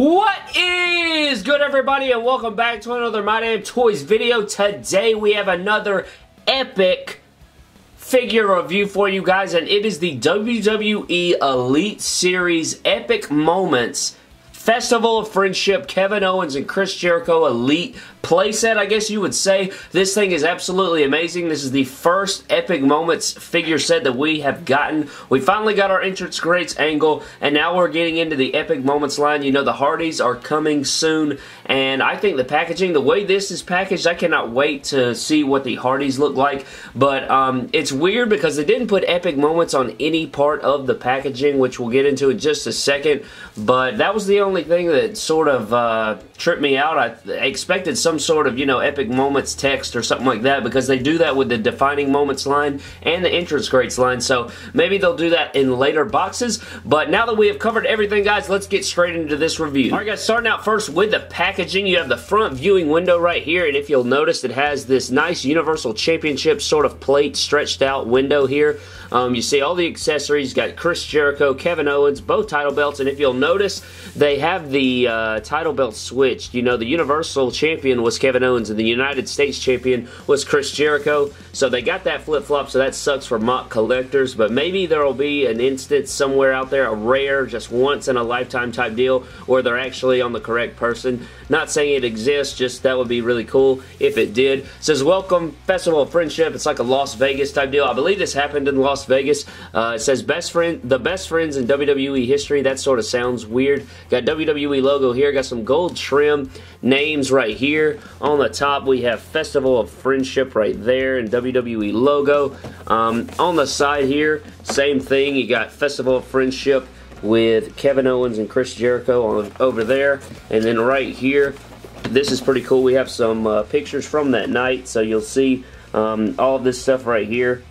What is good, everybody, and welcome back to another My Damn Toys video. Today we have another epic figure review for you guys, and it is the WWE Elite Series Epic Moments Festival of Friendship Kevin Owens and Chris Jericho Elite playset, I guess you would say. This thing is absolutely amazing. This is the first Epic Moments figure set that we have gotten. We finally got our entrance greats angle, and now we're getting into the Epic Moments line. You know, the Hardys are coming soon, and I think the packaging, the way this is packaged, I cannot wait to see what the Hardys look like. But it's weird because they didn't put Epic Moments on any part of the packaging, which we'll get into in just a second. But that was the only thing that sort of tripped me out. I expected some sort of, you know, Epic Moments text or something like that, because they do that with the Defining Moments line and the Entrance Greats line, so maybe they'll do that in later boxes. But now that we have covered everything, guys, let's get straight into this review. Alright guys, starting out first with the packaging, you have the front viewing window right here, and if you'll notice, it has this nice Universal Championship sort of plate stretched out window here. You see all the accessories. Got Chris Jericho, Kevin Owens, both title belts, and if you'll notice, they have the title belt switched. You know, the Universal Champion was Kevin Owens and the United States Champion was Chris Jericho, so they got that flip-flop, so that sucks for mock collectors, but maybe there will be an instance somewhere out there, a rare, just once in a lifetime type deal, where they're actually on the correct person. Not saying it exists, just that would be really cool if it did. It says, welcome, Festival of Friendship. It's like a Las Vegas type deal. I believe this happened in Las Vegas. It says, the best friends in WWE history. That sort of sounds weird. Got WWE logo here. Got some gold trim, names right here. On the top, we have Festival of Friendship right there and WWE logo. On the side here, same thing. You got Festival of Friendship with Kevin Owens and Chris Jericho over there. And then right here, this is pretty cool. We have some pictures from that night, so you'll see all of this stuff right here.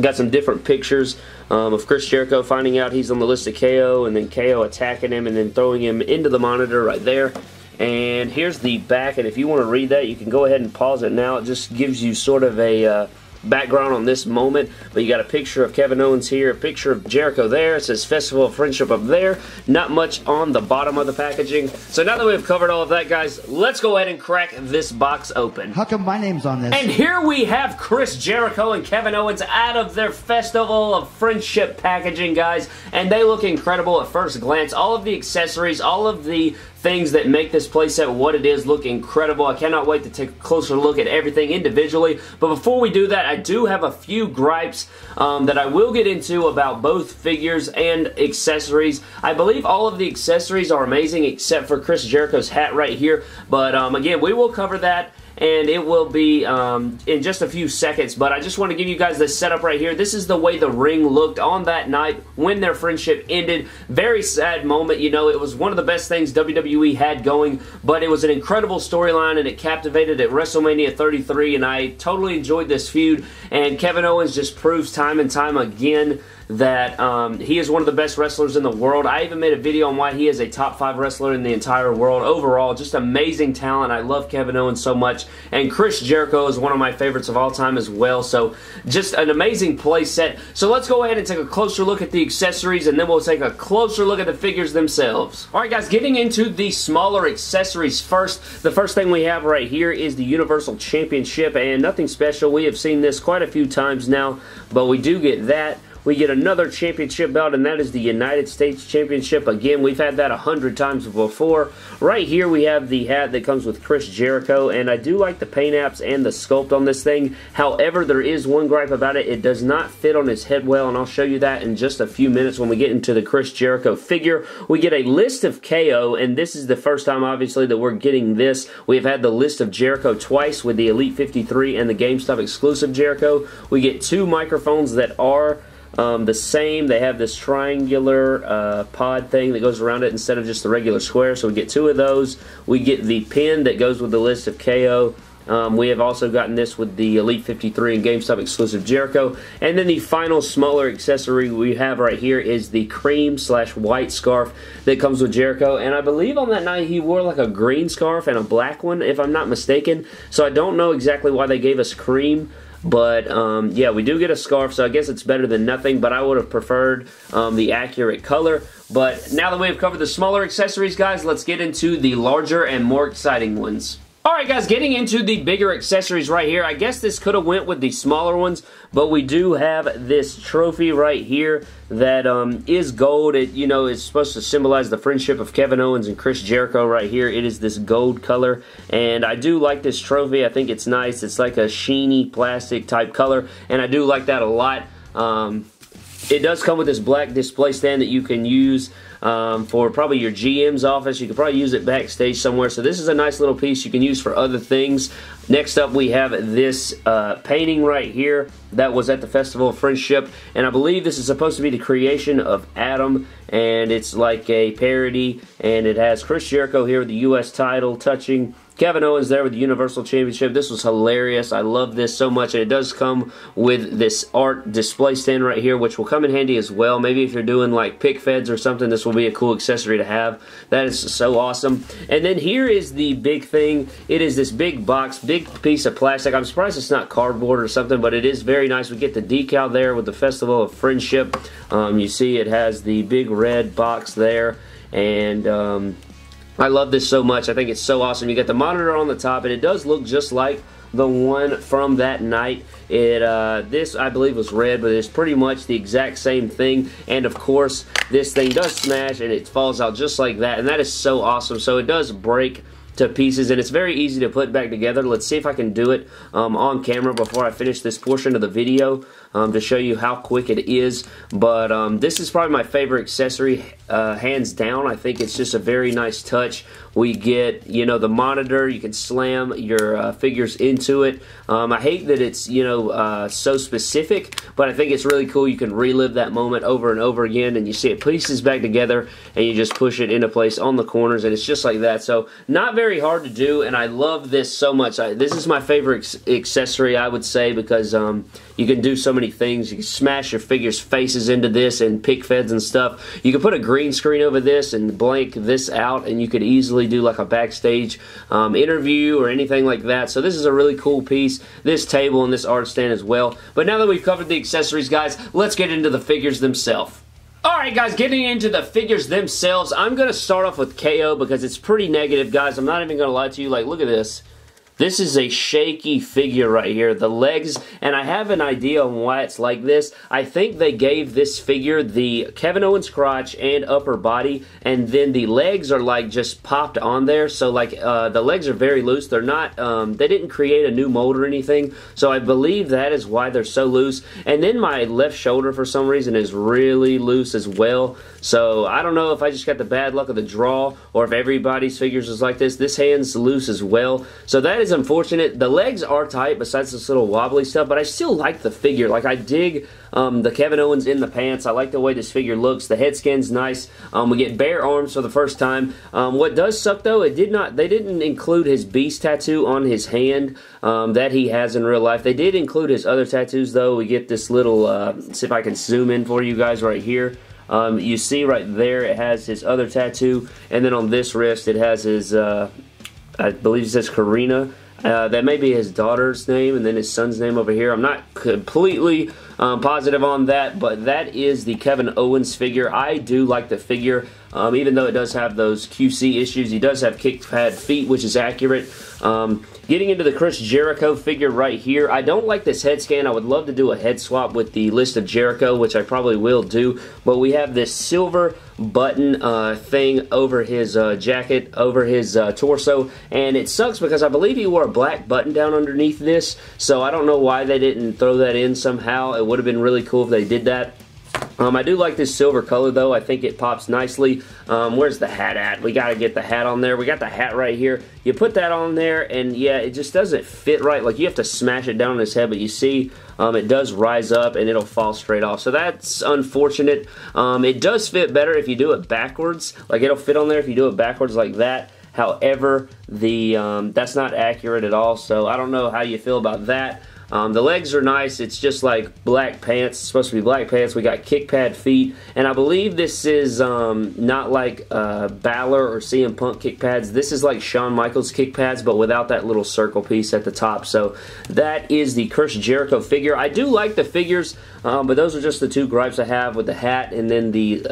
Got some different pictures of Chris Jericho finding out he's on the list of KO, and then KO attacking him and then throwing him into the monitor right there. And here's the back, and if you want to read that, you can go ahead and pause it now. It just gives you sort of a background on this moment. But you got a picture of Kevin Owens here, a picture of Jericho there. It says Festival of Friendship up there. Not much on the bottom of the packaging. So now that we've covered all of that, guys, let's go ahead and crack this box open. How come my name's on this? And here we have Chris Jericho and Kevin Owens out of their Festival of Friendship packaging, guys, and they look incredible at first glance. All of the accessories, all of the things that make this playset what it is look incredible. I cannot wait to take a closer look at everything individually. But before we do that, I do have a few gripes that I will get into about both figures and accessories. I believe all of the accessories are amazing except for Chris Jericho's hat right here. But again, we will cover that, and it will be in just a few seconds. But I just want to give you guys the setup right here. This is the way the ring looked on that night when their friendship ended. Very sad moment. You know, it was one of the best things WWE had going, but it was an incredible storyline, and it captivated at WrestleMania 33, and I totally enjoyed this feud. And Kevin Owens just proves time and time again that he is one of the best wrestlers in the world. I even made a video on why he is a top 5 wrestler in the entire world. Overall, just amazing talent. I love Kevin Owens so much. And Chris Jericho is one of my favorites of all time as well. So just an amazing play set. So let's go ahead and take a closer look at the accessories, and then we'll take a closer look at the figures themselves. Alright guys, getting into the smaller accessories first. The first thing we have right here is the Universal Championship, and nothing special. We have seen this quite a few times now, but we do get that. We get another championship belt, and that is the United States Championship. Again, we've had that 100 times before. Right here we have the hat that comes with Chris Jericho, and I do like the paint apps and the sculpt on this thing. However, there is one gripe about it. It does not fit on his head well, and I'll show you that in just a few minutes when we get into the Chris Jericho figure. We get a List of KO, and this is the first time, obviously, that we're getting this. We've had the List of Jericho twice with the Elite 53 and the GameStop exclusive Jericho. We get two microphones that are the same. They have this triangular pod thing that goes around it instead of just the regular square, so we get two of those. We get the pin that goes with the List of KO. We have also gotten this with the Elite 53 and GameStop exclusive Jericho. And then the final smaller accessory we have right here is the cream / white scarf that comes with Jericho. And I believe on that night he wore like a green scarf and a black one, if I'm not mistaken. So I don't know exactly why they gave us cream. But, yeah, we do get a scarf, so I guess it's better than nothing, but I would have preferred the accurate color. But now that we have covered the smaller accessories, guys, let's get into the larger and more exciting ones. Alright guys, getting into the bigger accessories right here. I guess this could have went with the smaller ones, but we do have this trophy right here that is gold. It, you know, is supposed to symbolize the friendship of Kevin Owens and Chris Jericho right here. It is this gold color, and I do like this trophy. I think it's nice. It's like a sheeny plastic type color, and I do like that a lot. It does come with this black display stand that you can use for probably your GM's office. You could probably use it backstage somewhere. So this is a nice little piece you can use for other things. Next up, we have this painting right here that was at the Festival of Friendship. And I believe this is supposed to be the creation of Adam. And it's like a parody. And it has Chris Jericho here with the U.S. title touching Kevin Owens there with the Universal Championship. This was hilarious. I love this so much. And it does come with this art display stand right here, which will come in handy as well. Maybe if you're doing like pick feds or something, this will be a cool accessory to have. That is so awesome. And then here is the big thing. It is this big box, big piece of plastic. I'm surprised it's not cardboard or something, but it is very nice. We get the decal there with the Festival of Friendship. You see it has the big red box there. And I love this so much. I think it's so awesome. You got the monitor on the top, and it does look just like the one from that night. It this I believe was red, but it's pretty much the exact same thing. And of course, this thing does smash, and it falls out just like that. And that is so awesome. So it does break to pieces, and it's very easy to put back together. Let's see if I can do it on camera before I finish this portion of the video to show you how quick it is. But this is probably my favorite accessory, hands down. I think it's just a very nice touch. We get, you know, the monitor. You can slam your figures into it. I hate that it's, you know, so specific, but I think it's really cool. You can relive that moment over and over again, and you see it pieces back together, and you just push it into place on the corners, and it's just like that. So not very hard to do, and I love this so much. This is my favorite accessory, I would say, because you can do so many things. You can smash your figures' faces into this and pick feds and stuff. You can put a green screen over this and blank this out, and you could easily do like a backstage interview or anything like that. So this is a really cool piece, this table and this art stand as well. But now that we've covered the accessories, guys, let's get into the figures themselves. Alright guys, getting into the figures themselves, I'm going to start off with KO because it's pretty negative, guys. I'm not even going to lie to you. Like, look at this. This is a shaky figure right here. The legs, and I have an idea on why it's like this. I think they gave this figure the Kevin Owens crotch and upper body, and then the legs are like just popped on there. So like the legs are very loose. They're not, they didn't create a new mold or anything. So I believe that is why they're so loose. And then my left shoulder for some reason is really loose as well. So I don't know if I just got the bad luck of the draw or if everybody's figures is like this. This hand's loose as well. So that is unfortunate. The legs are tight besides this little wobbly stuff, but I still like the figure. Like, I dig the Kevin Owens in the pants. I like the way this figure looks. The head skin's nice. We get bare arms for the first time. What does suck though, they didn't include his beast tattoo on his hand that he has in real life. They did include his other tattoos though. We get this little, see if I can zoom in for you guys right here. You see right there it has his other tattoo, and then on this wrist it has his, I believe it says Karina. That may be his daughter's name, and then his son's name over here. I'm not completely positive on that, but that is the Kevin Owens figure. I do like the figure, even though it does have those QC issues. He does have kick pad feet, which is accurate. Getting into the Chris Jericho figure right here, I don't like this head scan. I would love to do a head swap with the List of Jericho, which I probably will do, but we have this silver button thing over his jacket, over his torso, and it sucks because I believe he wore a black button down underneath this, so I don't know why they didn't throw that in somehow. It would have been really cool if they did that. I do like this silver color though. I think it pops nicely. Where's the hat at? We gotta get the hat on there. We got the hat right here. You put that on there, and yeah, it just doesn't fit right. Like, you have to smash it down on his head, but you see it does rise up and it'll fall straight off. So that's unfortunate. It does fit better if you do it backwards. Like, it'll fit on there if you do it backwards like that. However, the that's not accurate at all, so I don't know how you feel about that. The legs are nice. It's just like black pants. It's supposed to be black pants. We got kick pad feet. And I believe this is not like Balor or CM Punk kick pads. This is like Shawn Michaels kick pads, but without that little circle piece at the top. So that is the Chris Jericho figure. I do like the figures, but those are just the two gripes I have with the hat and then the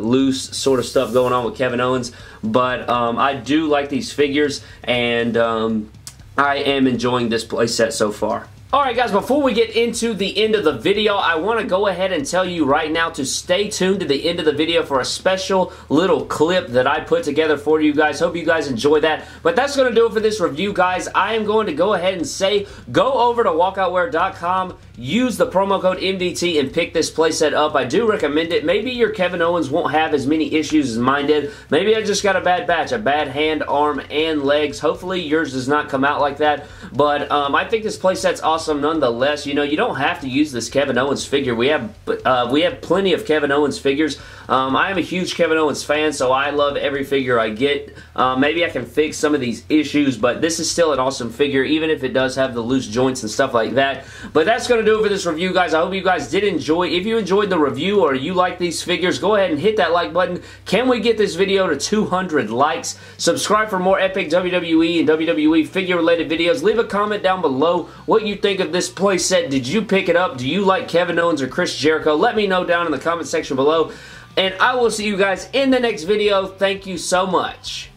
loose sort of stuff going on with Kevin Owens. But I do like these figures, and I am enjoying this playset so far. Alright guys, before we get into the end of the video, I want to go ahead and tell you right now to stay tuned to the end of the video for a special little clip that I put together for you guys. Hope you guys enjoy that. But that's going to do it for this review, guys. I am going to go ahead and say, go over to walkoutwear.com, use the promo code MDT, and pick this playset up. I do recommend it. Maybe your Kevin Owens won't have as many issues as mine did. Maybe I just got a bad batch, a bad hand, arm, and legs. Hopefully yours does not come out like that. But I think this playset's awesome. Nonetheless, you know, you don't have to use this Kevin Owens figure. We have plenty of Kevin Owens figures. I am a huge Kevin Owens fan, so I love every figure I get. Maybe I can fix some of these issues, but this is still an awesome figure, even if it does have the loose joints and stuff like that. But that's going to do it for this review, guys. I hope you guys did enjoy. If you enjoyed the review or you like these figures, go ahead and hit that like button. Can we get this video to 200 likes? Subscribe for more epic WWE and WWE figure-related videos. Leave a comment down below what you think of this playset. Did you pick it up? Do you like Kevin Owens or Chris Jericho? Let me know down in the comment section below, and I will see you guys in the next video. Thank you so much.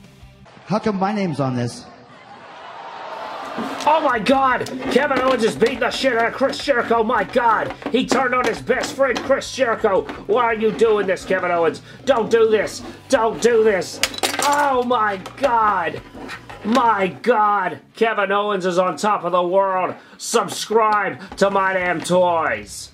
How come my name's on this? Oh my God! Kevin Owens is beating the shit out of Chris Jericho. My God! He turned on his best friend, Chris Jericho. Why are you doing this, Kevin Owens? Don't do this! Don't do this! Oh my God! My God, Kevin Owens is on top of the world. Subscribe to My Damn Toys.